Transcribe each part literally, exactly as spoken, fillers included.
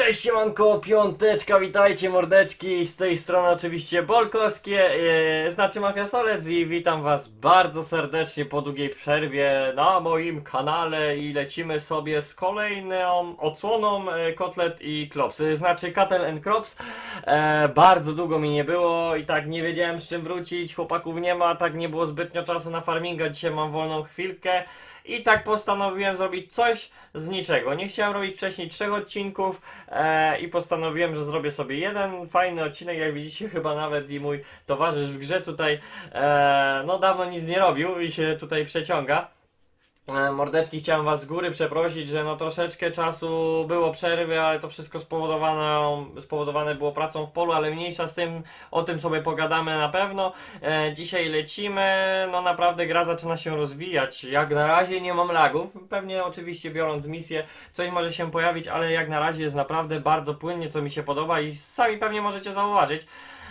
Cześć siemanko, piąteczka, witajcie mordeczki, z tej strony oczywiście Bolkowskie, e, znaczy Mafia Solec i witam was bardzo serdecznie po długiej przerwie na moim kanale i lecimy sobie z kolejną odsłoną e, Kotlet i Klops, e, znaczy Cattle and Crops. E, bardzo długo mi nie było i tak nie wiedziałem z czym wrócić, chłopaków nie ma, tak nie było zbytnio czasu na farminga, dzisiaj mam wolną chwilkę. I tak postanowiłem zrobić coś z niczego. Nie chciałem robić wcześniej trzech odcinków e, i postanowiłem, że zrobię sobie jeden fajny odcinek. Jak widzicie, chyba nawet i mój towarzysz w grze tutaj e, no dawno nic nie robił i się tutaj przeciąga. Mordeczki, chciałem was z góry przeprosić, że no troszeczkę czasu było przerwy, ale to wszystko spowodowane, spowodowane było pracą w polu, ale mniejsza z tym, o tym sobie pogadamy na pewno. E, dzisiaj lecimy, no naprawdę gra zaczyna się rozwijać, jak na razie nie mam lagów, pewnie oczywiście biorąc misję coś może się pojawić, ale jak na razie jest naprawdę bardzo płynnie, co mi się podoba i sami pewnie możecie zauważyć.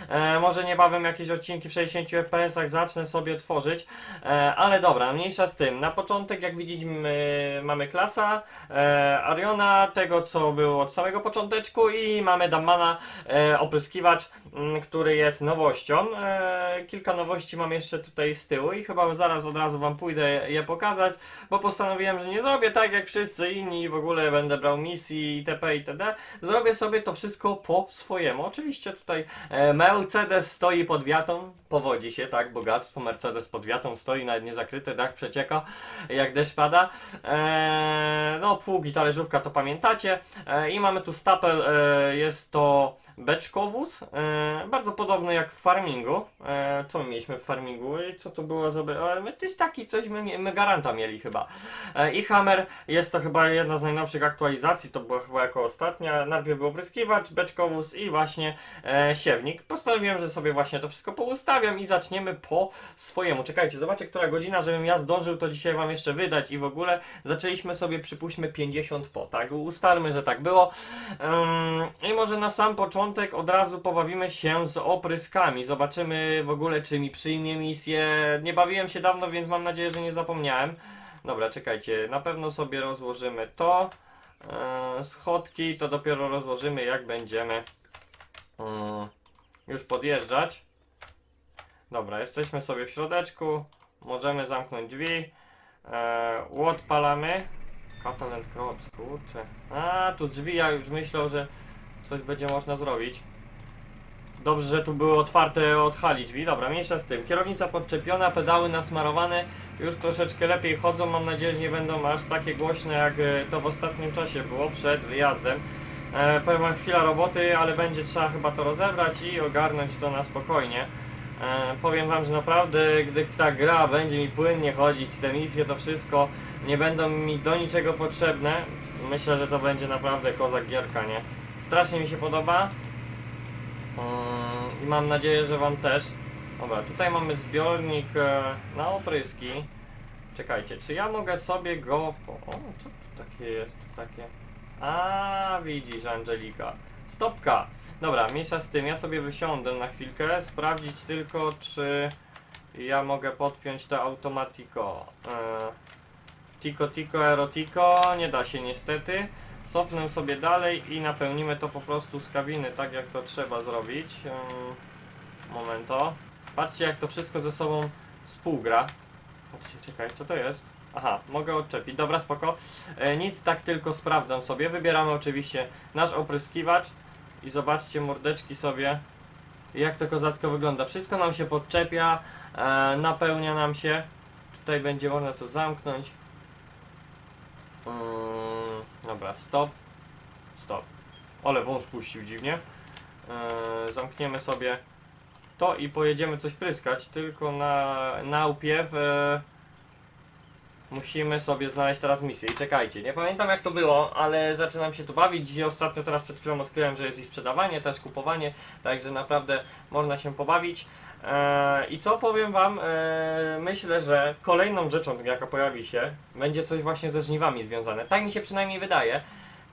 E, może niebawem jakieś odcinki w sześćdziesięciu F P S-ach zacznę sobie tworzyć, e, ale dobra, mniejsza z tym. Na początek, jak widzimy, mamy Klasa, e, Ariona, tego co było od samego począteczku, i mamy Damana, e, opryskiwacz, m, który jest nowością. E, kilka nowości mam jeszcze tutaj z tyłu i chyba zaraz od razu wam pójdę je pokazać, bo postanowiłem, że nie zrobię tak jak wszyscy inni, w ogóle będę brał misji itp. itd. Zrobię sobie to wszystko po swojemu. Oczywiście tutaj e, Mercedes stoi pod wiatą, powodzi się, tak, bogactwo, Mercedes pod wiatą stoi, nawet niezakryty, dach przecieka, jak deszcz pada. Eee, no pług i talerzówka to pamiętacie. Eee, I mamy tu stapel, eee, jest to Beczkowóz, eee, bardzo podobny jak w farmingu. Eee, co my mieliśmy w farmingu? I co to było? Eee, my też taki coś, my, my garanta mieli chyba. Eee, I Hammer, jest to chyba jedna z najnowszych aktualizacji, to była chyba jako ostatnia. Najpierw był opryskiwacz, Beczkowóz i właśnie eee, siewnik. Postanowiłem, że sobie właśnie to wszystko poustawiam i zaczniemy po swojemu. Czekajcie, zobaczę, która godzina, żebym ja zdążył to dzisiaj wam jeszcze wydać i w ogóle. Zaczęliśmy sobie, przypuśćmy, pięćdziesiąt po, tak? Ustalmy, że tak było. Ym, I może na sam początek od razu pobawimy się z opryskami. Zobaczymy w ogóle, czy mi przyjmie misję. Nie bawiłem się dawno, więc mam nadzieję, że nie zapomniałem. Dobra, czekajcie, na pewno sobie rozłożymy to. Yy, schodki to dopiero rozłożymy, jak będziemy... Yy. Już podjeżdżać. Dobra, jesteśmy sobie w środeczku. Możemy zamknąć drzwi. Eee, odpalamy. Cattle and Crops, kurczę. A, tu drzwi, ja już myślę, że coś będzie można zrobić. Dobrze, że tu były otwarte od hali drzwi. Dobra, mniejsza z tym. Kierownica podczepiona, pedały nasmarowane. Już troszeczkę lepiej chodzą. Mam nadzieję, że nie będą aż takie głośne, jak to w ostatnim czasie było przed wyjazdem. E, powiem wam, chwila roboty, ale będzie trzeba chyba to rozebrać i ogarnąć to na spokojnie. E, powiem wam, że naprawdę, gdy ta gra będzie mi płynnie chodzić, te misje, to wszystko nie będą mi do niczego potrzebne. Myślę, że to będzie naprawdę kozak gierka, nie? Strasznie mi się podoba e, i mam nadzieję, że wam też. Dobra, tutaj mamy zbiornik e, na opryski. Czekajcie, czy ja mogę sobie go... Po... O, co to takie jest? Takie... A, widzisz, Angelika. Stopka. Dobra, mniejsza z tym. Ja sobie wysiądę na chwilkę. Sprawdzić tylko, czy ja mogę podpiąć to automatico. Eee, tico, tico, erotico. Nie da się niestety. Cofnę sobie dalej i napełnimy to po prostu z kabiny, tak jak to trzeba zrobić. Eee, momento. Patrzcie, jak to wszystko ze sobą współgra. Patrzcie, czekaj, co to jest? Aha, mogę odczepić, dobra, spoko. E, nic, tak tylko sprawdzam sobie. Wybieramy oczywiście nasz opryskiwacz i zobaczcie, mordeczki, sobie jak to kozacko wygląda. Wszystko nam się podczepia, e, napełnia nam się. Tutaj będzie można co zamknąć. mm, Dobra, stop. Stop. Ale wąż puścił dziwnie. e, Zamkniemy sobie to i pojedziemy coś pryskać. Tylko na, na upiew e, musimy sobie znaleźć teraz misję i czekajcie, nie pamiętam jak to było, ale zaczynam się tu bawić i ostatnio teraz przed chwilą odkryłem, że jest i sprzedawanie, też kupowanie, także naprawdę można się pobawić. Eee, I co powiem wam, eee, myślę, że kolejną rzeczą, jaka pojawi się, będzie coś właśnie ze żniwami związane, tak mi się przynajmniej wydaje.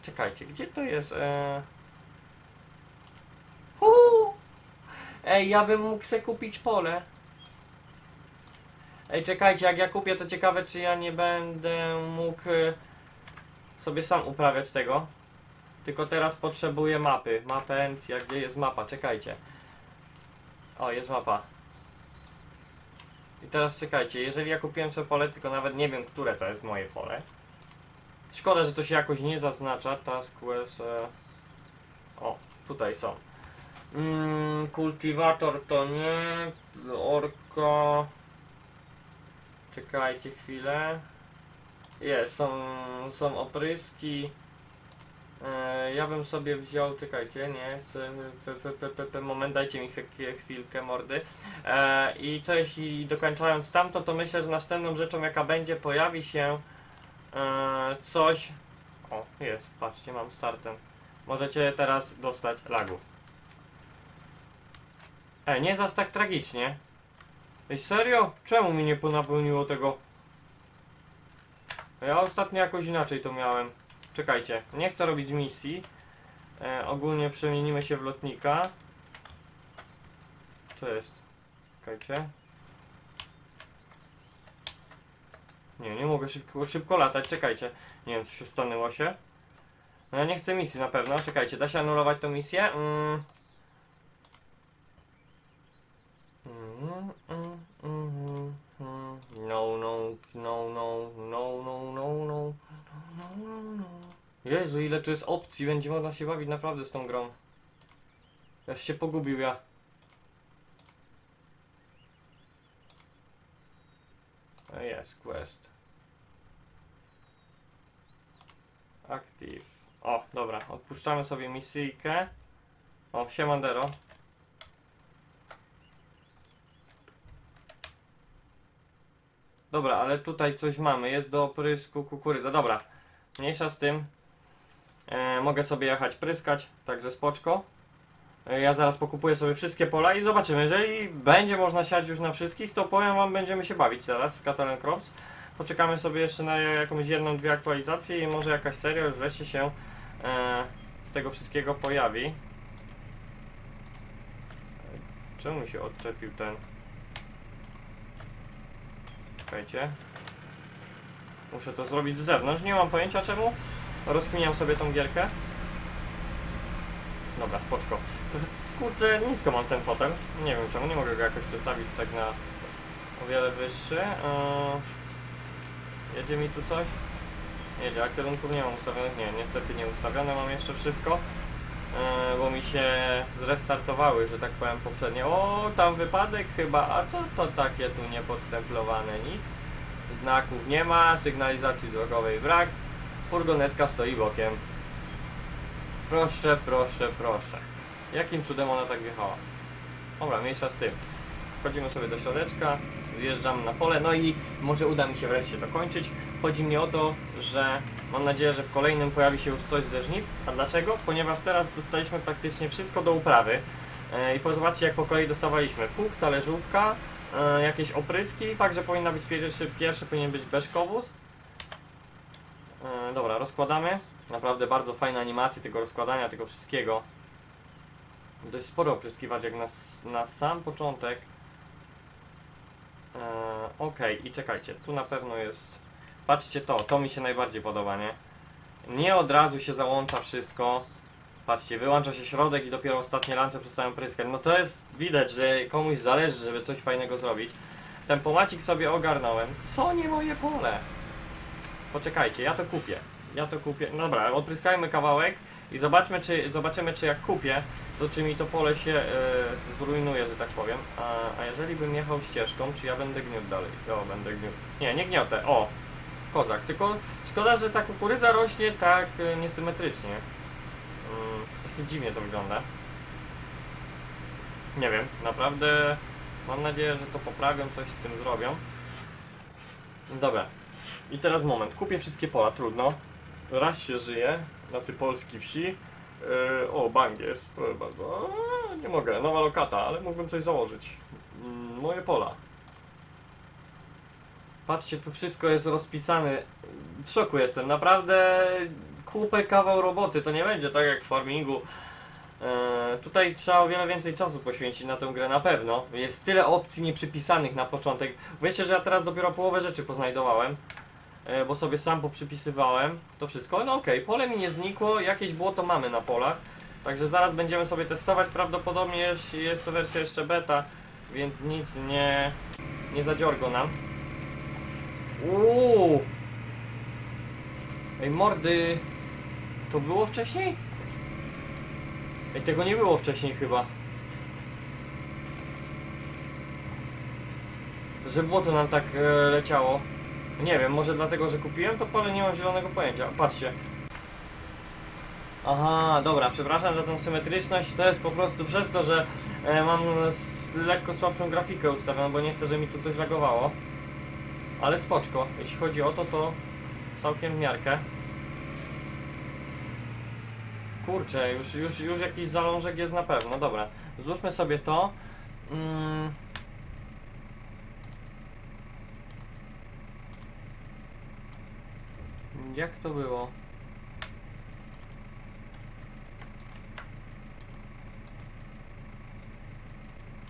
Czekajcie, gdzie to jest? Eee... Huhu! Ej, ja bym mógł sobie kupić pole. Ej, czekajcie, jak ja kupię, to ciekawe, czy ja nie będę mógł sobie sam uprawiać tego. Tylko teraz potrzebuję mapy. Mapę Encja. Gdzie jest mapa? Czekajcie. O, jest mapa. I teraz czekajcie. Jeżeli ja kupiłem sobie pole, tylko nawet nie wiem, które to jest moje pole. Szkoda, że to się jakoś nie zaznacza. Task quest. O, tutaj są. Mm, kultywator to nie. Orko. Czekajcie chwilę. Jest, są, są opryski. E, ja bym sobie wziął, czekajcie, nie, moment, dajcie mi chwilkę mordy. E, I co jeśli dokończając tamto, to myślę, że następną rzeczą jaka będzie, pojawi się e, coś. O, jest, patrzcie, mam startem. Możecie teraz dostać lagów. E, nie jest aż tak tragicznie. Ej, serio? Czemu mi nie ponapełniło tego? Ja ostatnio jakoś inaczej to miałem. Czekajcie, nie chcę robić misji. E, ogólnie przemienimy się w lotnika. Co jest? Czekajcie. Nie, nie mogę szybko, szybko latać, czekajcie. Nie wiem, co się stanęło się. No ja nie chcę misji na pewno. Czekajcie, da się anulować tą misję? Mm. No, no, no, no, no, no, no, no, no, no, no. Jezu, ile tu jest opcji, będzie można się bawić naprawdę z tą grą. Ja się pogubił, ja. Jest, quest. Active. O, dobra, odpuszczamy sobie misyjkę. O, siemandero. Dobra, ale tutaj coś mamy. Jest do oprysku kukurydza. Dobra, mniejsza z tym. E, mogę sobie jechać pryskać, także spoczko. E, ja zaraz pokupuję sobie wszystkie pola i zobaczymy. Jeżeli będzie można siać już na wszystkich, to powiem wam, będziemy się bawić teraz z Cattle and Crops. Poczekamy sobie jeszcze na jakąś jedną, dwie aktualizacje i może jakaś seria już wreszcie się e, z tego wszystkiego pojawi. Czemu się odczepił ten... Czekajcie. Muszę to zrobić z zewnątrz, nie mam pojęcia czemu. Rozkminiam sobie tą gierkę. Dobra, spoczko. Kurde, nisko mam ten fotel. Nie wiem czemu, nie mogę go jakoś przestawić tak na o wiele wyższy. Eee, jedzie mi tu coś? Jedzie, a kierunków nie mam ustawionych. Nie, niestety nie ustawione mam jeszcze wszystko. Eee, bo mi się zrestartowały, że tak powiem, poprzednie. O, tam wypadek chyba. A co to takie tu niepodstemplowane? Nic. Znaków nie ma, sygnalizacji drogowej brak. Furgonetka stoi bokiem. Proszę, proszę, proszę. Jakim cudem ona tak wjechała? Dobra, mniejsza z tym. Wchodzimy sobie do środeczka, zjeżdżam na pole, no i może uda mi się wreszcie dokończyć. Chodzi mi o to, że mam nadzieję, że w kolejnym pojawi się już coś ze żniw. A dlaczego? Ponieważ teraz dostaliśmy praktycznie wszystko do uprawy. E, I zobaczcie, jak po kolei dostawaliśmy pług, talerzówka, e, jakieś opryski. Fakt, że powinna być pierwszy, pierwszy powinien być Beczkowóz. E, dobra, rozkładamy. Naprawdę bardzo fajne animacje tego rozkładania, tego wszystkiego. Dość sporo opryskiwać jak na, na sam początek. Eee, ok, i czekajcie, tu na pewno jest... Patrzcie to, to mi się najbardziej podoba, nie? Nie od razu się załącza wszystko. Patrzcie, wyłącza się środek i dopiero ostatnie lance przestają pryskać. No to jest widać, że komuś zależy, żeby coś fajnego zrobić. Tempomacik sobie ogarnąłem. Co nie moje pole? Poczekajcie, ja to kupię. Ja to kupię. No dobra, odpryskajmy kawałek i zobaczmy, czy, zobaczymy, czy jak kupię, to czy mi to pole się yy, zrujnuje, że tak powiem. A, a jeżeli bym jechał ścieżką, czy ja będę gniótł dalej? O, będę gniótł. Nie, nie gniotę. O, kozak. Tylko szkoda, że ta kukurydza rośnie tak yy, niesymetrycznie. Yy, coś dziwnie to wygląda. Nie wiem, naprawdę mam nadzieję, że to poprawią, coś z tym zrobią. Dobra. I teraz moment, kupię wszystkie pola, trudno. Raz się żyje na tej polskiej wsi. Yy, o, bank jest, proszę bardzo. A, nie mogę, nowa lokata, ale mógłbym coś założyć. Yy, moje pola. Patrzcie, tu wszystko jest rozpisane. W szoku jestem, naprawdę kupę kawał roboty. To nie będzie tak jak w farmingu. Yy, tutaj trzeba o wiele więcej czasu poświęcić na tę grę na pewno. Jest tyle opcji nieprzypisanych na początek. Wiecie, że ja teraz dopiero połowę rzeczy poznajdowałem. bo sobie sam poprzypisywałem to wszystko. No okej, pole mi nie znikło, jakieś błoto mamy na polach, także zaraz będziemy sobie testować. Prawdopodobnie jest, jest to wersja jeszcze beta, więc nic nie, nie zadziorgo nam. Uuu. Ej, mordy, to było wcześniej? Ej, tego nie było wcześniej chyba. Że błoto nam tak e, leciało. Nie wiem, może dlatego, że kupiłem to pole, nie mam zielonego pojęcia. Patrzcie. Aha, dobra, przepraszam za tą symetryczność. To jest po prostu przez to, że e, mam lekko słabszą grafikę ustawioną, bo nie chcę, żeby mi tu coś lagowało. Ale spoczko, jeśli chodzi o to, to całkiem w miarkę. Kurczę, już, już, już jakiś zalążek jest na pewno. Dobra, złóżmy sobie to. Mm. Jak to było?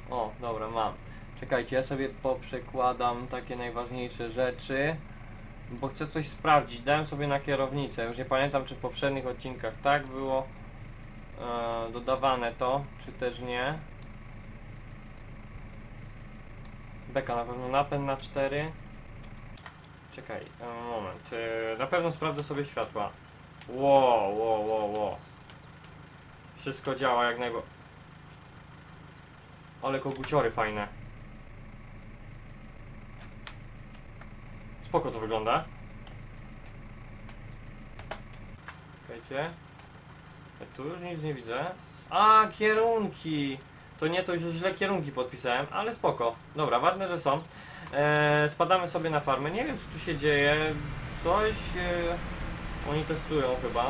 O, dobra, mam. Czekajcie, ja sobie poprzekładam takie najważniejsze rzeczy, bo chcę coś sprawdzić. Dałem sobie na kierownicę. Już nie pamiętam, czy w poprzednich odcinkach tak było e, dodawane to, czy też nie. Beka, na pewno napęd na cztery. Czekaj, moment. Na pewno sprawdzę sobie światła. Wow, wow, wow, wow. Wszystko działa jak najbardziej. Ale koguciory fajne. Spoko to wygląda. Czekajcie. Ja tu już nic nie widzę. A, kierunki. To nie, to już źle kierunki podpisałem, ale spoko. Dobra, ważne, że są. Eee, spadamy sobie na farmę. Nie wiem, co tu się dzieje. Coś... Eee, oni testują chyba.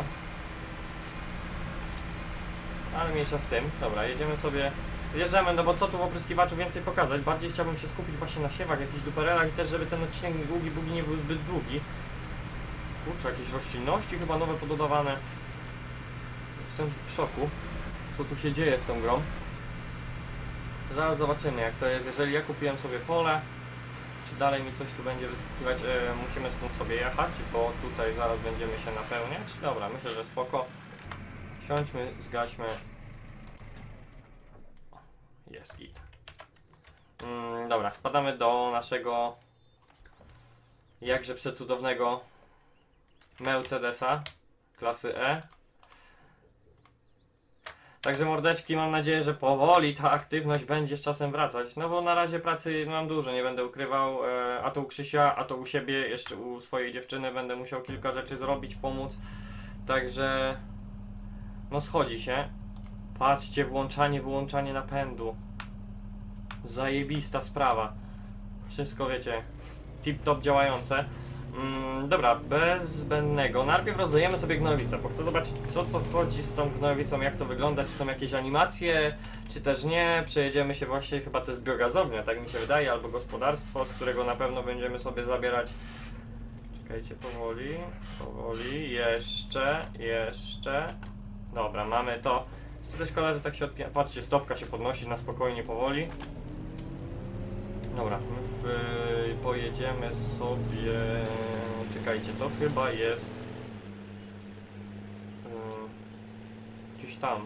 Ale mniejsza z tym. Dobra, jedziemy sobie... Jeżdżamy, no bo co tu w opryskiwaczu więcej pokazać? Bardziej chciałbym się skupić właśnie na siewach, jakichś duperelach i też, żeby ten odcinek długi, długi nie był zbyt długi. Kurczę, jakieś roślinności chyba nowe pododawane. Jestem w szoku, co tu się dzieje z tą grą. Zaraz zobaczymy, jak to jest. Jeżeli ja kupiłem sobie pole, czy dalej mi coś tu będzie wyskakiwać, e, musimy stąd sobie jechać, bo tutaj zaraz będziemy się napełniać. Dobra, myślę, że spoko. Siądźmy, zgaśmy. Jest git. Mm, dobra, spadamy do naszego jakże przecudownego Mercedesa klasy E. Także mordeczki, mam nadzieję, że powoli ta aktywność będzie z czasem wracać. No bo na razie pracy mam dużo, nie będę ukrywał. E, a to u Krzysia, a to u siebie, jeszcze u swojej dziewczyny będę musiał kilka rzeczy zrobić, pomóc. Także no schodzi się. Patrzcie, włączanie, wyłączanie napędu. Zajebista sprawa. Wszystko, wiecie, tip-top działające. Mm, dobra, bez zbędnego. Najpierw rozdajemy sobie gnojowicę, bo chcę zobaczyć, co co chodzi z tą gnojowicą, jak to wygląda, czy są jakieś animacje, czy też nie. Przejedziemy się właśnie, chyba to jest biogazownia, tak mi się wydaje, albo gospodarstwo, z którego na pewno będziemy sobie zabierać... Czekajcie, powoli, powoli, jeszcze, jeszcze... Dobra, mamy to... To też szkoda, że tak się odpina. Patrzcie, stopka się podnosi na spokojnie, powoli. Dobra, my yy, pojedziemy sobie... Czekajcie, to chyba jest... Yy, gdzieś tam.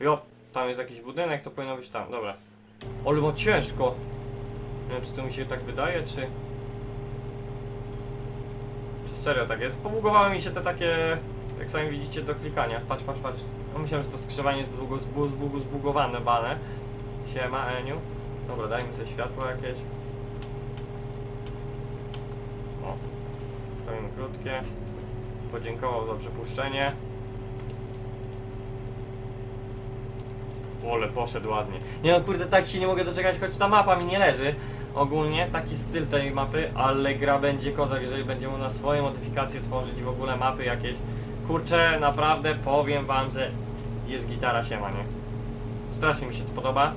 Jo, tam jest jakiś budynek, to powinno być tam, dobra. Ale no ciężko! Nie wiem, czy to mi się tak wydaje, czy... Czy serio tak jest? Pobugowały mi się te takie... Jak sami widzicie, do klikania. Patrz, patrz, patrz. No, myślałem, że to skrzyżowanie jest zbugu, zbugu, zbugu, zbugowane, bane. Siema, Eniu. Dobra, dajmy sobie światło jakieś. O. Stoimy krótkie. Podziękował za przepuszczenie. Ole, poszedł ładnie. Nie no, kurde, tak się nie mogę doczekać, choć ta mapa mi nie leży. Ogólnie taki styl tej mapy, ale gra będzie kozak, jeżeli będzie mu na swoje modyfikacje tworzyć i w ogóle mapy jakieś. Kurczę, naprawdę powiem wam, że jest gitara siema, nie? Strasznie mi się to podoba.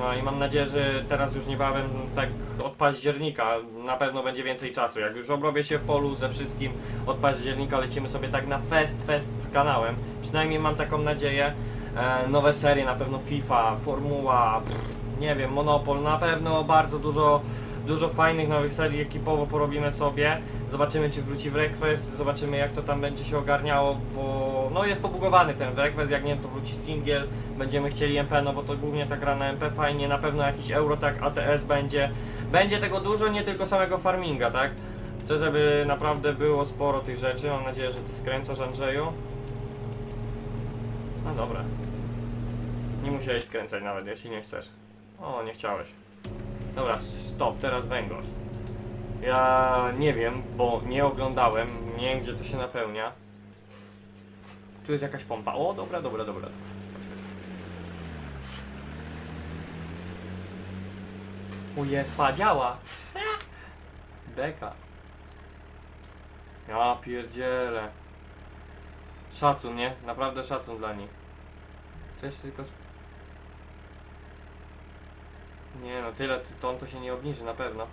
No i mam nadzieję, że teraz już niebawem, tak od października, na pewno będzie więcej czasu. Jak już obrobię się w polu ze wszystkim, od października lecimy sobie tak na fest, fest z kanałem. Przynajmniej mam taką nadzieję. E, nowe serie, na pewno FIFA, Formuła, pff, nie wiem, Monopol, na pewno bardzo dużo dużo fajnych nowych serii ekipowo porobimy sobie. Zobaczymy, czy wróci w Request, zobaczymy, jak to tam będzie się ogarniało, bo no jest pobugowany ten Request, jak nie, to wróci singiel, będziemy chcieli M P, no bo to głównie ta gra na M P fajnie, na pewno jakiś euro, tak, A T S będzie. Będzie tego dużo, nie tylko samego farminga, tak? Chcę, żeby naprawdę było sporo tych rzeczy, mam nadzieję, że Ty skręcasz, Andrzeju. No dobra. Nie musiałeś skręcać nawet, jeśli nie chcesz. O, nie chciałeś. Dobra, stop, teraz węgorz. Ja nie wiem, bo nie oglądałem, nie wiem, gdzie to się napełnia. Tu jest jakaś pompa. O, dobra, dobra, dobra. O, jest, pa, działa. Beka. Ja pierdzielę. Szacun, nie? Naprawdę szacun dla nich. Coś tylko... Nie no, tyle ton to się nie obniży na pewno.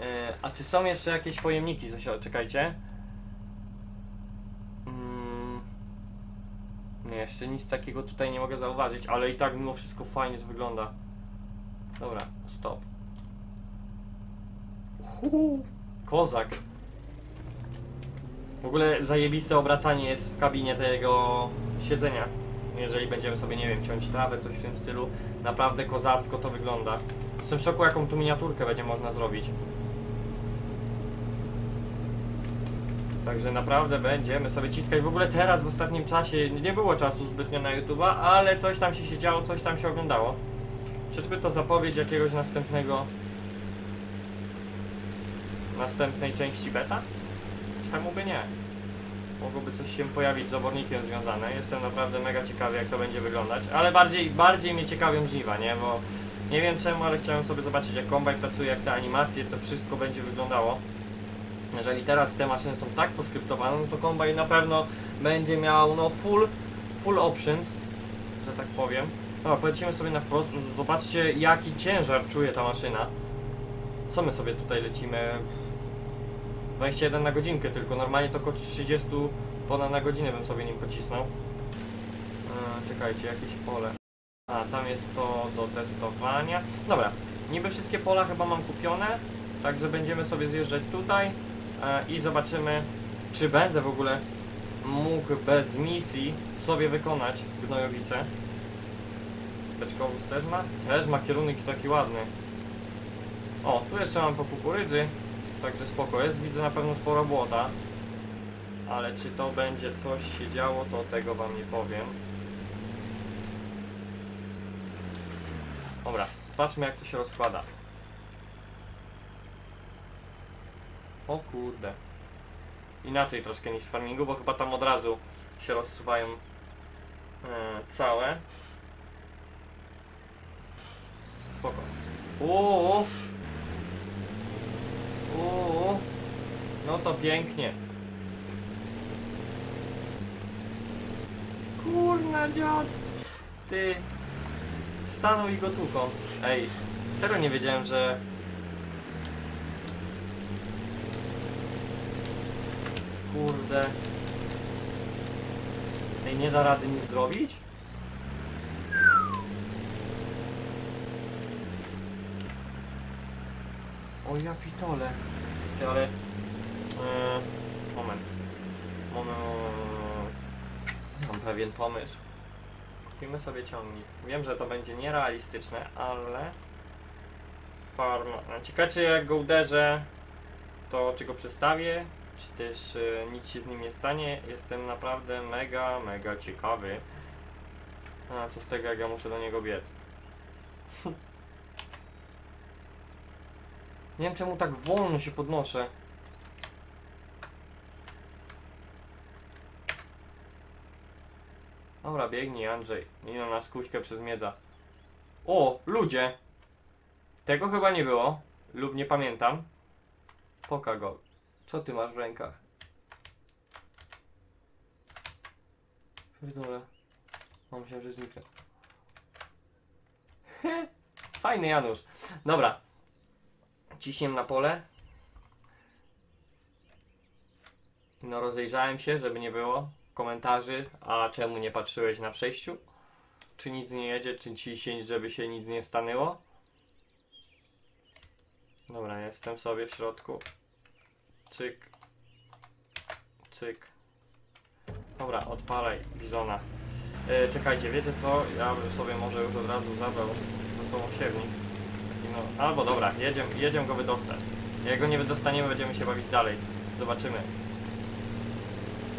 Yy, a czy są jeszcze jakieś pojemniki? Czekajcie. Yy, nie, jeszcze nic takiego tutaj nie mogę zauważyć, ale i tak mimo wszystko fajnie to wygląda. Dobra, stop. Uhu, kozak. W ogóle zajebiste obracanie jest w kabinie tego siedzenia. Jeżeli będziemy sobie, nie wiem, ciąć trawę, coś w tym stylu. Naprawdę kozacko to wygląda. Jestem w szoku, jaką tu miniaturkę będzie można zrobić. Także naprawdę będziemy sobie ciskać. W ogóle teraz, w ostatnim czasie, nie było czasu zbytnio na YouTube'a, ale coś tam się siedziało, coś tam się oglądało. Czyżby to zapowiedź jakiegoś następnego... Następnej części beta? Czemu by nie? Mogłoby coś się pojawić z obornikiem związane. Jestem naprawdę mega ciekawy, jak to będzie wyglądać. Ale bardziej, bardziej mnie ciekawią żniwa, nie? Bo nie wiem czemu, ale chciałem sobie zobaczyć, jak kombajn pracuje, jak te animacje, to wszystko będzie wyglądało. Jeżeli teraz te maszyny są tak poskryptowane, no to kombajn na pewno będzie miał, no, full, full options, że tak powiem. No, polecimy sobie na wprost. Zobaczcie, jaki ciężar czuje ta maszyna. Co my sobie tutaj lecimy? dwadzieścia jeden na godzinkę tylko, normalnie to około trzydzieści ponad na godzinę bym sobie nim pocisnął. Eee, czekajcie, jakieś pole. A, tam jest to do testowania. Dobra, niby wszystkie pola chyba mam kupione, także będziemy sobie zjeżdżać tutaj eee, i zobaczymy, czy będę w ogóle mógł bez misji sobie wykonać gnojowice. Beczkowóz też ma? Też ma kierunek taki ładny. O, tu jeszcze mam po kukurydzy. Także spoko jest, widzę na pewno sporo błota. Ale czy to będzie coś się działo, to tego wam nie powiem. Dobra, patrzmy, jak to się rozkłada. O kurde. Inaczej troszkę niż w farmingu, bo chyba tam od razu się rozsuwają yy, całe. Spoko. Uuu. Uuu, no to pięknie. Kurna, dziad. Ty. Stanął i go tuką. Ej, serio nie wiedziałem, że... Kurde. Ej, nie da rady nic zrobić? O ja pitole. Ty, ale... Eee, moment. Moment... Mam pewien pomysł. Kupimy sobie ciągnik. Wiem, że to będzie nierealistyczne, ale... Farma... Ciekawe, czy jak go uderzę, to czy go przestawię, czy też e, nic się z nim nie stanie. Jestem naprawdę mega, mega ciekawy. A co z tego, jak ja muszę do niego biec? Nie wiem, czemu tak wolno się podnoszę. Dobra, biegnij, Andrzej. Nie na nas kuśkę przez miedza. O, ludzie! Tego chyba nie było. Lub nie pamiętam. Poka go. Co ty masz w rękach? Pierdolę. O, myślałem, że zniknę. Fajny Janusz. Dobra. Ciśniem na pole. No, rozejrzałem się, żeby nie było komentarzy, a czemu nie patrzyłeś na przejściu? Czy nic nie jedzie, czy ciśnieć, żeby się nic nie stanęło? Dobra, jestem sobie w środku. Cyk. Cyk. Dobra, odpalaj Bizona. E, czekajcie, wiecie co? Ja bym sobie może już od razu zabrał ze sobą siewnik. No, albo dobra, jedziemy, jedziemy go wydostać. Jak go nie wydostaniemy, będziemy się bawić dalej. Zobaczymy.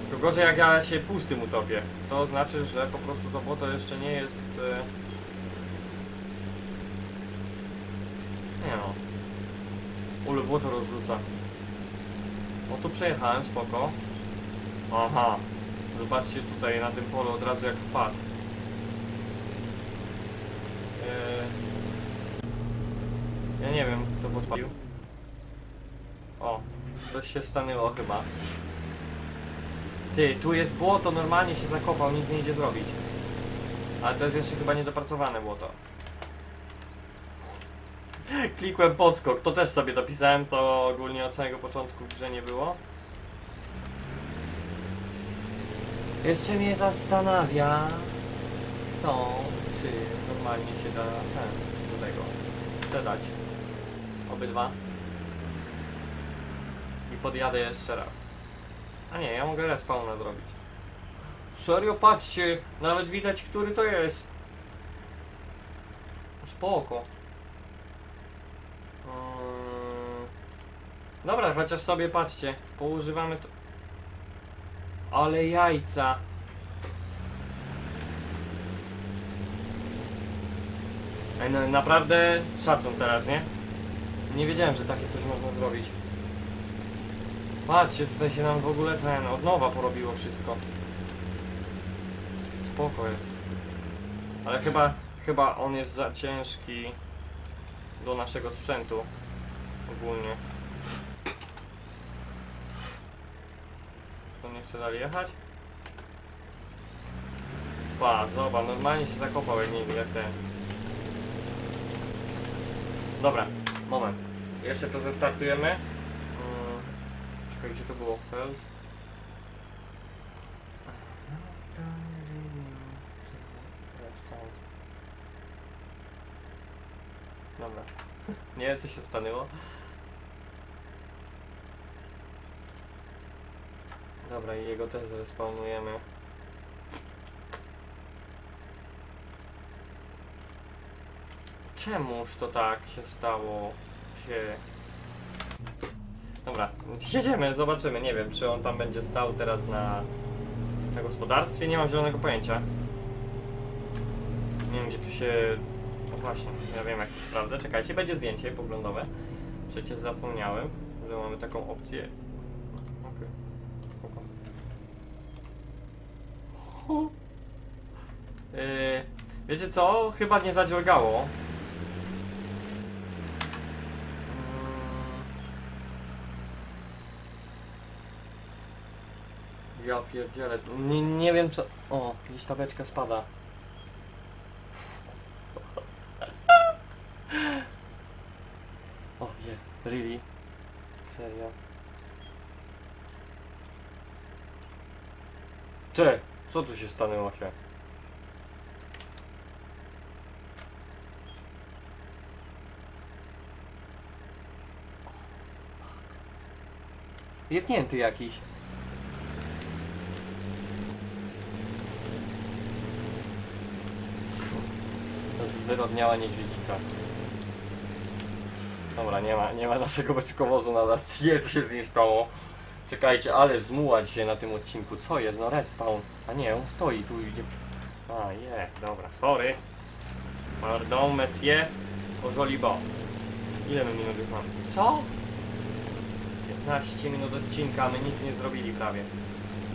Tylko gorzej jak ja się pustym utopię. To znaczy, że po prostu to błoto jeszcze nie jest... Nie no. Ule, błoto rozrzuca. O, tu przejechałem, spoko. Aha. Zobaczcie tutaj, na tym polu od razu jak wpadł. Yy... Ja nie wiem, kto podpalił. O, coś się stanęło chyba. Ty, tu jest błoto, normalnie się zakopał, nic nie idzie zrobić. Ale to jest jeszcze chyba niedopracowane błoto. Klikłem podskok, to też sobie dopisałem, to ogólnie od samego początku w grze nie było. Jeszcze mnie zastanawia to, czy normalnie się da ten, do tego sprzedać obydwa. I podjadę jeszcze raz. A nie, ja mogę respawna zrobić. Serio, patrzcie, nawet widać, który to jest. Spoko. Hmm. Dobra, chociaż sobie patrzcie, poużywamy to. Ale jajca. Ej, no, naprawdę szacun teraz, nie? Nie wiedziałem, że takie coś można zrobić. Patrzcie, tutaj się nam w ogóle ten od nowa porobiło wszystko. Spoko jest. Ale chyba, chyba on jest za ciężki do naszego sprzętu. Ogólnie. To nie chce dalej jechać. Pa, zobacz, normalnie się zakopał jak nie wiem, jak ten. Dobra, moment. Jeszcze to zestartujemy. Gdzie to było? Feld? Dobra. Nie wiem, co się stanęło. Dobra, i jego też zrespawnujemy. Czemuż to tak się stało? Się... Dobra, jedziemy, zobaczymy, nie wiem, czy on tam będzie stał teraz na, na gospodarstwie, nie mam zielonego pojęcia. Nie wiem, gdzie tu się... No właśnie, ja wiem, jak to sprawdzę, czekajcie, będzie zdjęcie poglądowe. Przecież zapomniałem, że mamy taką opcję. Okej, spoko. Huh. Yy, wiecie co? Chyba nie zadziorgało. Ja pierdzielę, nie, nie wiem co... O, gdzieś ta beczka spada. O, jest, really? Serio? Ty, co tu się stanęło się? Jebnięty jakiś. Zwyrodniała niedźwiedzica. Dobra, nie ma, nie ma naszego beczkowozu nadal. Nie, co się z nim stało. Czekajcie, ale zmuła dzisiaj na tym odcinku. Co jest? No respawn. A nie, on stoi tu idzie. A jest, dobra, sorry. Pardon, monsieur. Ożoli bo. Ile my minut już mamy? Co? piętnaście minut odcinka, my nic nie zrobili prawie.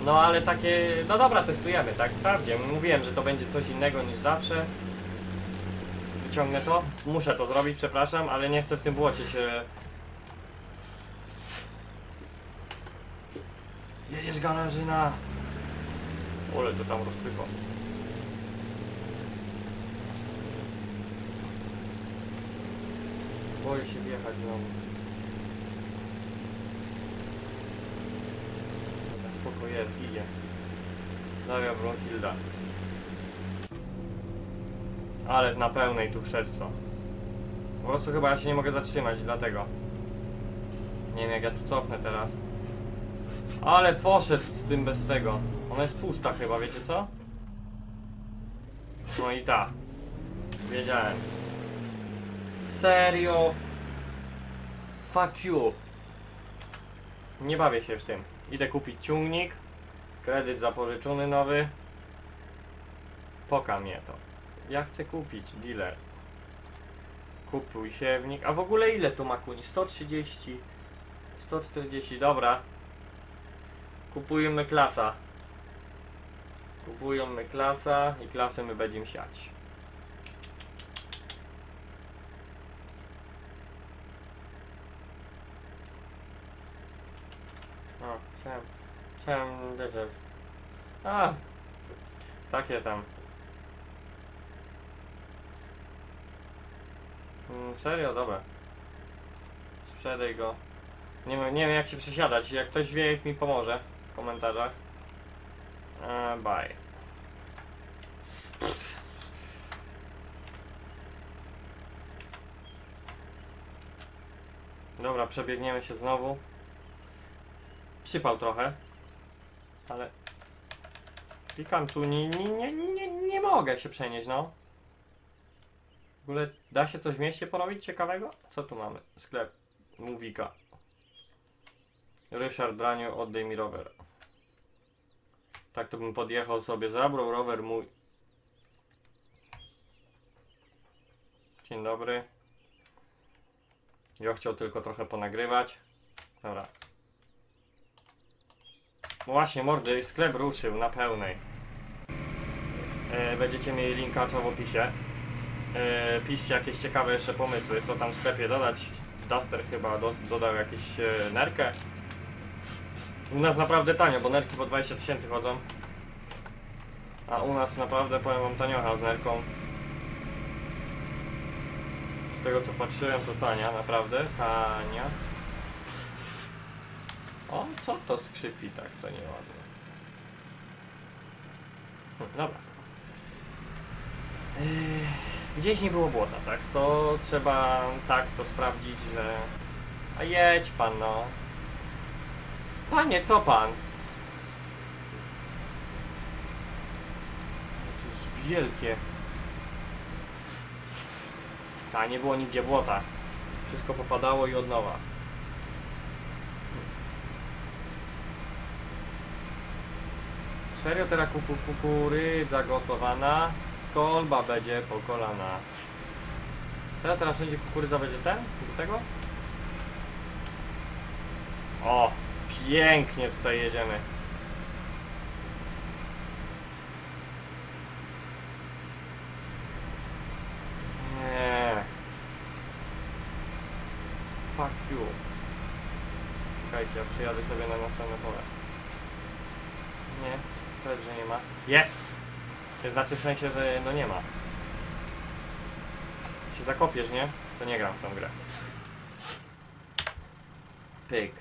No ale takie... No dobra, testujemy, tak? Wprawdzie, mówiłem, że to będzie coś innego niż zawsze. Ciągnę to? Muszę to zrobić, przepraszam, ale nie chcę w tym błocie się... Jedziesz, galarzyna! Ole, to tam rozpycho. Boję się wjechać znowu. Spoko jest, idzie. Dawia Brunhilda. Ale na pełnej tu wszedł w to. Po prostu chyba ja się nie mogę zatrzymać, dlatego. Nie wiem, jak ja tu cofnę teraz. Ale poszedł z tym bez tego. Ona jest pusta chyba, wiecie co? No i ta. Wiedziałem. Serio? Fuck you. Nie bawię się w tym. Idę kupić ciągnik. Kredyt zapożyczony nowy. Poka mnie to. Ja chcę kupić, dealer. Kupuj siewnik. A w ogóle ile tu ma kuni? sto trzydzieści. sto czterdzieści, dobra. Kupujemy klasa. Kupujemy klasa i klasę my będziemy siać. O, chciałem, chciałem drzew. A, takie tam. Mm, serio? Dobra. Sprzedaj go. Nie wiem, nie wiem jak się przesiadać. Jak ktoś wie, jak mi pomoże w komentarzach. Uh, bye. Dobra, przebiegniemy się znowu. Przypał trochę. Ale... Klikam tu, nie, nie, nie, nie mogę się przenieść, no. W ogóle da się coś w mieście porobić ciekawego? Co tu mamy? Sklep. Mówika. Ryszard, Draniu, oddaj mi rower. Tak to bym podjechał sobie, zabrał rower mój. Dzień dobry. Ja chciał tylko trochę ponagrywać. Dobra. Właśnie, mordy, sklep ruszył na pełnej. E, będziecie mieli linka w opisie. E, piszcie jakieś ciekawe jeszcze pomysły, co tam w sklepie dodać. Duster chyba do, dodał jakieś e, nerkę. U nas naprawdę tanio, bo nerki po dwadzieścia tysięcy chodzą. A u nas naprawdę, powiem wam, taniocha z nerką. Z tego co patrzyłem to tania, naprawdę, tania. O, co to skrzypi tak, to nieładnie. Hm, dobra. Yy, gdzieś nie było błota, tak? To trzeba tak to sprawdzić, że... A jedź pan, no. Panie, co pan? To jest wielkie. Ta, nie było nigdzie błota. Wszystko popadało i od nowa. Serio, teraz kukurydza gotowana. Kolba będzie po kolana. Teraz, teraz wszędzie kukurydza będzie ten? Do tego? O! Pięknie tutaj jedziemy. Nie. Fuck you. Czekajcie, ja przyjadę sobie na następne pole. Nie, też, że nie ma. Jest! To znaczy w sensie, że no nie ma. Jeśli zakopiesz, nie? To nie gram w tą grę. Pyk.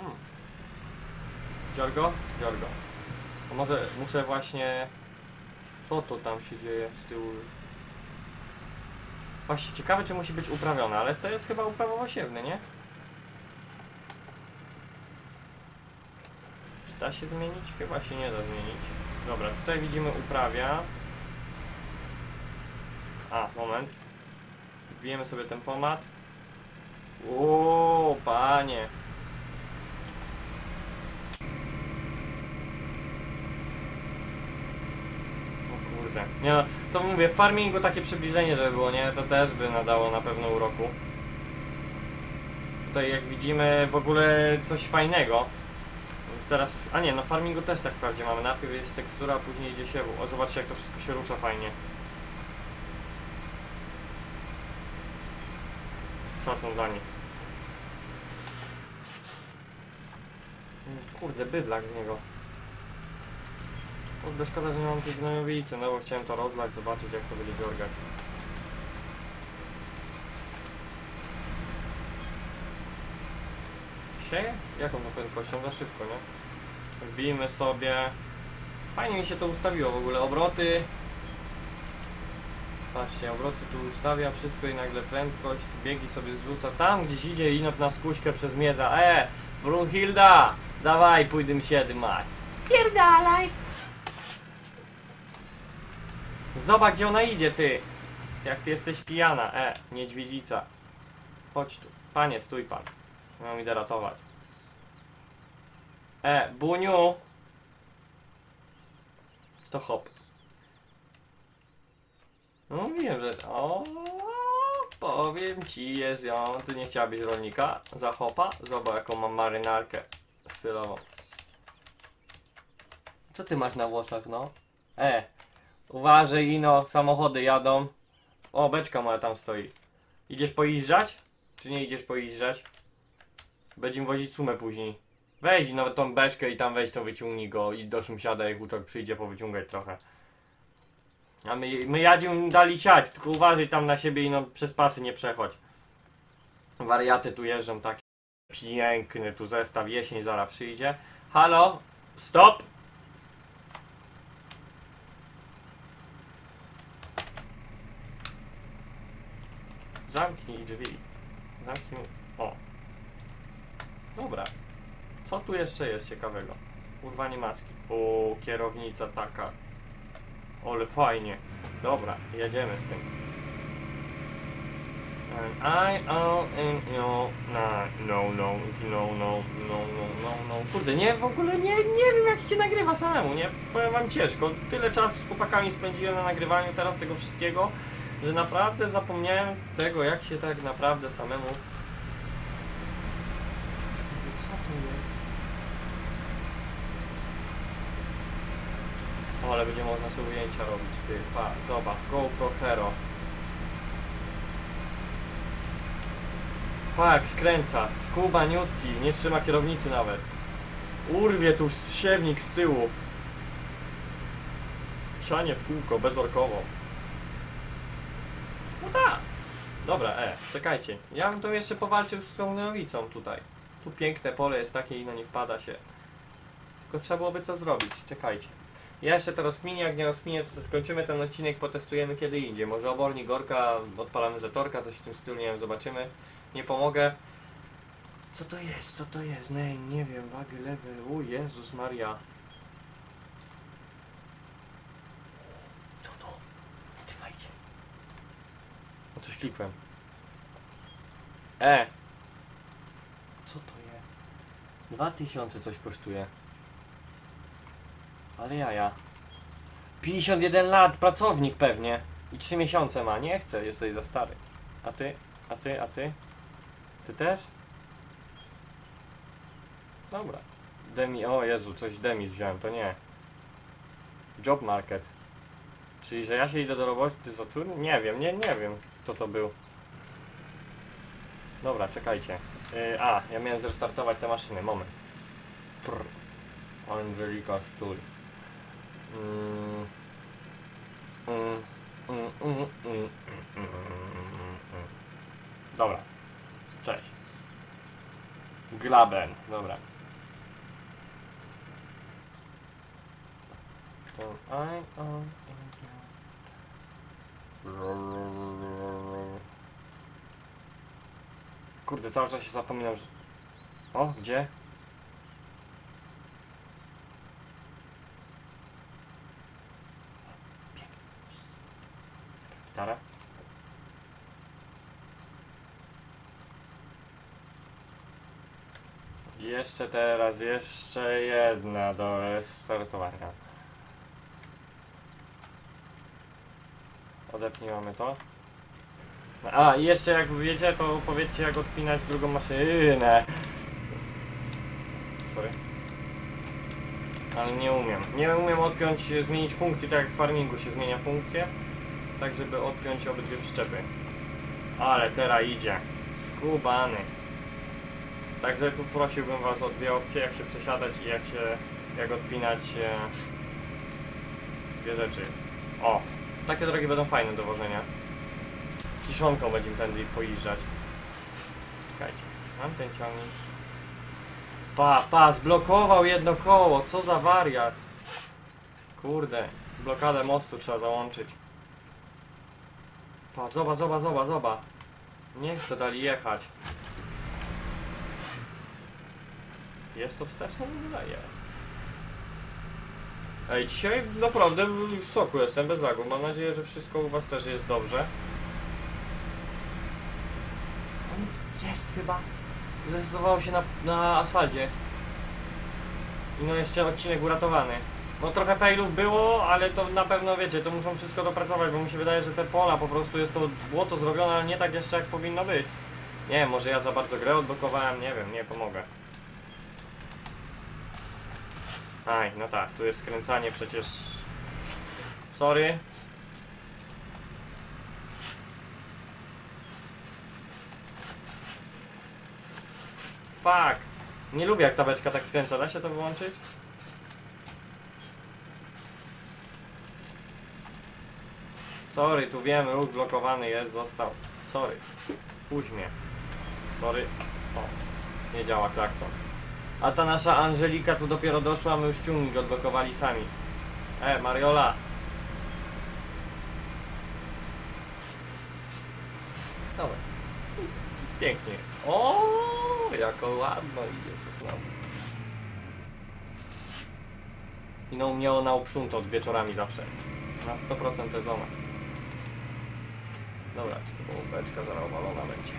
Hmm. Dziorgo? Dziorgo. A może muszę właśnie... Co to tam się dzieje z tyłu? Właśnie ciekawe, czy musi być uprawione, ale to jest chyba uprawowosiewny, nie? Czy da się zmienić? Chyba się nie da zmienić. Dobra, tutaj widzimy uprawia. A, moment. Wbijemy sobie ten pomad. Ooo, panie. Nie no, to mówię, w farmingu takie przybliżenie, żeby było, nie? To też by nadało na pewno uroku. Tutaj jak widzimy w ogóle coś fajnego. Teraz, a nie, no farmingu też tak wprawdzie mamy. Najpierw jest tekstura, a później idzie się... O, zobaczcie jak to wszystko się rusza fajnie. Szacun dla nich. Kurde, bydlak z niego. Kurde, szkoda, że nie mam tej gnojowicy, no bo chciałem to rozlać, zobaczyć jak to będzie dziorgać. Sieje? Jaką to prędkością? Za szybko, nie? Wbijmy sobie. Fajnie mi się to ustawiło w ogóle, obroty. Patrzcie, obroty tu ustawia, wszystko i nagle prędkość, biegi sobie zrzuca, tam gdzieś idzie i na skuśkę przez miedza. E, Brunhilda, dawaj, pójdę mi się dymać. Pierdalaj. Zobacz, gdzie ona idzie, ty. Jak ty jesteś pijana, e, niedźwiedzica. Chodź tu, panie, stój pan. Mam idę ratować. E, buniu. To hop. No mówiłem, że... O, powiem ci, jest ją. Ty nie chciałabyś rolnika. Za hopa. Zobacz, jaką mam marynarkę stylową. Co ty masz na włosach, no? E, uważaj, ino, samochody jadą. O, beczka moja tam stoi. Idziesz pojeżdżać? Czy nie idziesz pojeżdżać? Będziemy wozić sumę później. Wejdź nawet tą beczkę i tam weź to wyciągnij go i do sąsiada, jak uczok przyjdzie, powyciągać trochę. A my, my jadziemy dali siać, tylko uważaj tam na siebie i no, przez pasy nie przechodź. Wariaty tu jeżdżą, taki piękny tu zestaw, jesień zaraz przyjdzie. Halo, stop! Zamknij drzwi. Zamknij... O. Dobra. Co tu jeszcze jest ciekawego? Urwanie maski. O, kierownica taka. Ole fajnie. Dobra, jedziemy z tym. And I own no, no, no, no, no, no, no, no. Kurde, nie, w ogóle nie, nie wiem, jak się nagrywa samemu, nie? Powiem wam ciężko. Tyle czasu z chłopakami spędziłem na nagrywaniu teraz tego wszystkiego, że naprawdę zapomniałem tego, jak się tak naprawdę samemu... Co tu jest? O, ale będzie można sobie ujęcia robić, ty, pa, zobacz, GoPro Hero. Pa, jak skręca, skubaniutki, nie trzyma kierownicy nawet. Urwie tu siewnik z tyłu. Sianie w kółko, bezorkowo. No tak. Dobra, e, czekajcie. Ja bym to jeszcze powalczył z tą nowicą tutaj. Tu piękne pole jest takie i no nie wpada się. Tylko trzeba byłoby co zrobić, czekajcie. Ja jeszcze to rozkminię, jak nie rozkminię, to skończymy ten odcinek, potestujemy kiedy indziej. Może obornik Gorka, odpalamy zatorka, coś w tym stylu, nie wiem, zobaczymy. Nie pomogę. Co to jest, co to jest? Nie, nie wiem, wagi level, o Jezus Maria. Co to? Czekajcie. O, coś klikłem. E! Co to jest? Dwa tysiące coś kosztuje. Ale jaja. pięćdziesiąt jeden lat, pracownik pewnie. I trzy miesiące ma, nie chcę, jesteś za stary. A ty, a ty, a ty? Ty też? Dobra. Demi, o Jezu, coś Demis wziąłem, to nie. Job market. Czyli, że ja się idę do roboty za turn? Nie wiem, nie, nie wiem, kto to był. Dobra, czekajcie. Yy, a, ja miałem zrestartować te maszyny, moment. Prr. Angelika, stój. Mm. Mm, mm, mm, mm, mm, mm, mm. Dobra. Cześć. Glaben. Dobra. Kurde, cały czas się zapominam, że... O, gdzie? Gitara. Jeszcze teraz, jeszcze jedna do startowania. Odepnij mamy to. A, jeszcze jak wiecie, to powiedzcie, jak odpinać drugą maszynę. Sorry. Ale nie umiem. Nie umiem odpiąć, zmienić funkcji, tak jak w farmingu się zmienia funkcję. Tak, żeby odpiąć obydwie przyczepy. Ale teraz idzie. Skubany. Także tu prosiłbym was o dwie opcje, jak się przesiadać i jak się, jak odpinać e, dwie rzeczy. O! Takie drogi będą fajne do wożenia. Z kiszonką będziemy tędy pojeżdżać. Czekajcie. Mam ten ciągnik. Pa, pa! Zblokował jedno koło! Co za wariat! Kurde. Blokadę mostu trzeba załączyć. Pa, zoba, zoba, zoba, zoba. Nie chcę dalej jechać. Jest to wsteczna? Jest. Ej, dzisiaj naprawdę w soku jestem, bez lagu. Mam nadzieję, że wszystko u was też jest dobrze. On jest chyba. Zdecydowało się na, na asfalcie. I no jeszcze odcinek uratowany. No trochę failów było, ale to na pewno wiecie, to muszą wszystko dopracować, bo mi się wydaje, że te pola po prostu jest to błoto zrobione, ale nie tak jeszcze jak powinno być. Nie wiem, może ja za bardzo grę odblokowałem, nie wiem, nie pomogę. Aj, no tak, tu jest skręcanie przecież. Sorry. Fuck. Nie lubię jak ta beczka tak skręca, da się to wyłączyć? Sorry, tu wiem, ruch blokowany jest, został. Sorry. Puść mnie. Sorry. O, nie działa klakson. A ta nasza Angelika tu dopiero doszła, my już ciągnik odblokowali sami. E, Mariola. Dobra. Pięknie. O, jako ładno idzie to znowu. I no, mnie ona uprząt od wieczorami zawsze. Na sto procent to jest ona. Dobra, bo beczka zaraz obalona będzie.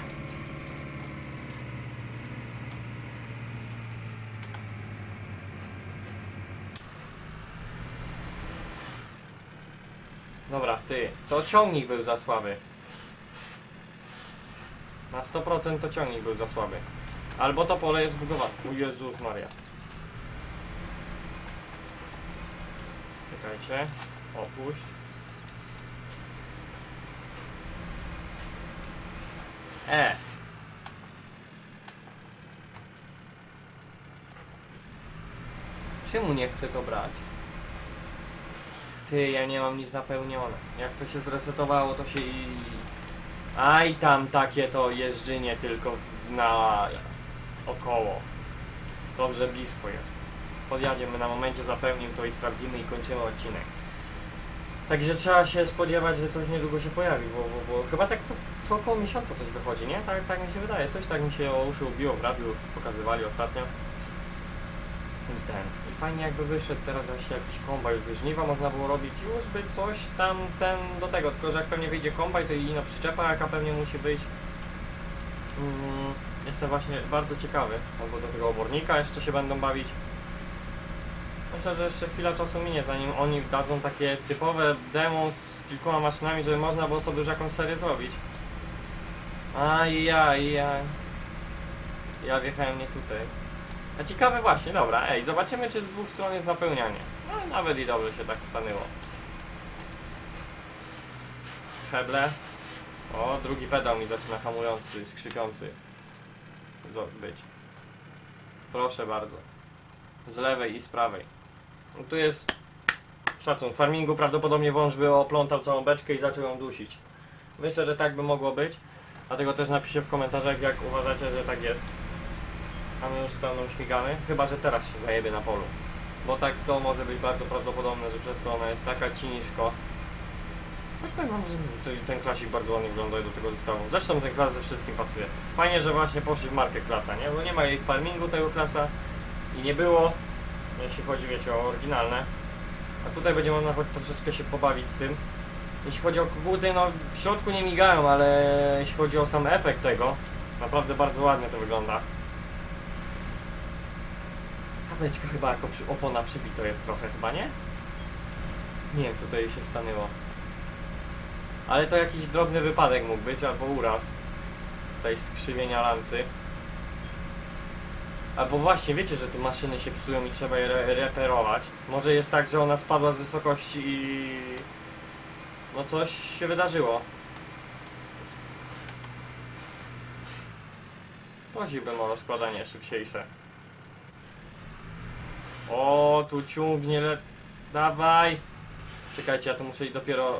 Dobra, ty, to ciągnik był za słaby. Na sto procent to ciągnik był za słaby. Albo to pole jest zbudowane. O Jezus Maria. Czekajcie. Opuść. E. Czemu nie chcę to brać? Ty, ja nie mam nic napełnione. Jak to się zresetowało, to się i... Aj, tam takie to jeżdżenie tylko w... na... około. Dobrze, blisko jest. Podjadziemy na momencie, zapełnim to i sprawdzimy i kończymy odcinek. Także trzeba się spodziewać, że coś niedługo się pojawi, bo, bo, bo chyba tak co, co około miesiąca coś wychodzi, nie? Tak, tak mi się wydaje, coś tak mi się o uszy ubiło, w radiu pokazywali ostatnio. I ten. I fajnie jakby wyszedł teraz właśnie jakiś kombaj, już by żniwa można było robić, już by coś tam ten do tego, tylko że jak pewnie wyjdzie kombaj, to i na przyczepa jaka pewnie musi wyjść. Mm, jestem właśnie bardzo ciekawy, albo do tego obornika jeszcze się będą bawić. Myślę, że jeszcze chwila czasu minie, zanim oni dadzą takie typowe demo z kilkoma maszynami, żeby można było sobie już jakąś serię zrobić. Ajajaj. Ja wjechałem nie tutaj. A ciekawe właśnie, dobra, ej, zobaczymy czy z dwóch stron jest napełnianie. No nawet i dobrze się tak stanęło. Heble. O, drugi pedał mi zaczyna hamujący, skrzypiący. Być. Proszę bardzo. Z lewej i z prawej. No tu jest szacun, w farmingu prawdopodobnie wąż by oplątał całą beczkę i zaczął ją dusić. Myślę, że tak by mogło być, dlatego też napiszcie w komentarzach jak uważacie, że tak jest. A my już z pełną śmigamy, chyba że teraz się zajebie na polu. Bo tak to może być bardzo prawdopodobne, że przez to ona jest taka ciniszko. Tak powiem wam, że ten klasik bardzo ładnie wygląda do tego zestawu. Zresztą ten klas ze wszystkim pasuje. Fajnie, że właśnie poszli w markę klasa, nie? Bo nie ma jej w farmingu tego klasa i nie było. Jeśli chodzi, wiecie, o oryginalne. A tutaj będzie można choć troszeczkę się pobawić z tym. Jeśli chodzi o koguty, no w środku nie migają, ale jeśli chodzi o sam efekt tego, naprawdę bardzo ładnie to wygląda. Ta beczka chyba jako przy, opona przybito jest trochę, chyba nie? Nie wiem co to jej się stanęło. Ale to jakiś drobny wypadek mógł być, albo uraz. Tutaj skrzywienia lancy. Albo właśnie, wiecie, że tu maszyny się psują i trzeba je re reperować. Może jest tak, że ona spadła z wysokości i... No coś się wydarzyło. Prosiłbym o rozkładanie szybciejsze. O, tu ciągnie le... Dawaj! Czekajcie, ja tu muszę iść dopiero...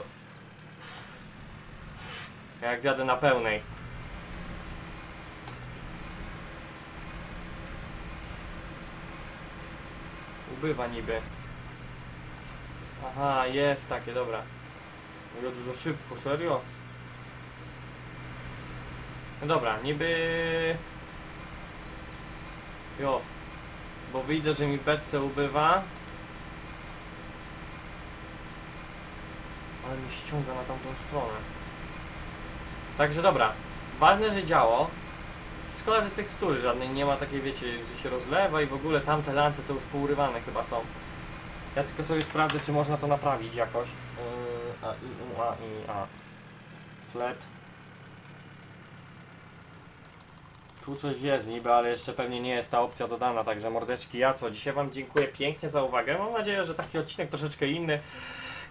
Jak wjadę na pełnej. Ubywa niby. Aha, jest takie, dobra. Mówię dużo szybko, serio? No dobra, niby... Jo. Bo widzę, że mi beczce ubywa. Ale mi ściąga na tamtą stronę. Także dobra. Ważne, że działo. Szkoda, że tekstury żadnej nie ma takiej, wiecie, że się rozlewa i w ogóle tamte lance to już pourywane chyba są. Ja tylko sobie sprawdzę, czy można to naprawić jakoś. Yy, a, i, a, i, a. Flet. Tu coś jest niby, ale jeszcze pewnie nie jest ta opcja dodana, także mordeczki, ja co? Dzisiaj wam dziękuję pięknie za uwagę. Mam nadzieję, że taki odcinek troszeczkę inny,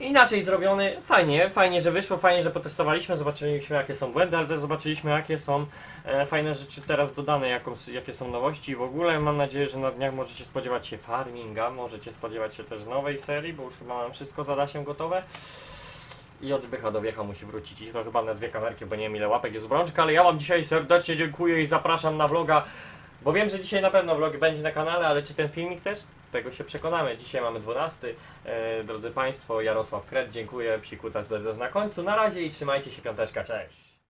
inaczej zrobiony. Fajnie, fajnie, że wyszło, fajnie, że potestowaliśmy, zobaczyliśmy jakie są błędy, ale też zobaczyliśmy jakie są e, fajne rzeczy teraz dodane, jaką, jakie są nowości i w ogóle. Mam nadzieję, że na dniach możecie spodziewać się farminga, możecie spodziewać się też nowej serii, bo już chyba mam wszystko za Dasiem gotowe. I od Zbycha do Wiecha musi wrócić i to chyba na dwie kamerki, bo nie wiem ile łapek jest u Brączka, ale ja wam dzisiaj serdecznie dziękuję i zapraszam na vloga, bo wiem, że dzisiaj na pewno vlog będzie na kanale, ale czy ten filmik też? Tego się przekonamy. Dzisiaj mamy dwunasty. Eee, drodzy Państwo, Jarosław Kret, dziękuję, psikutas bez zna na końcu. Na razie i trzymajcie się, piąteczka, cześć!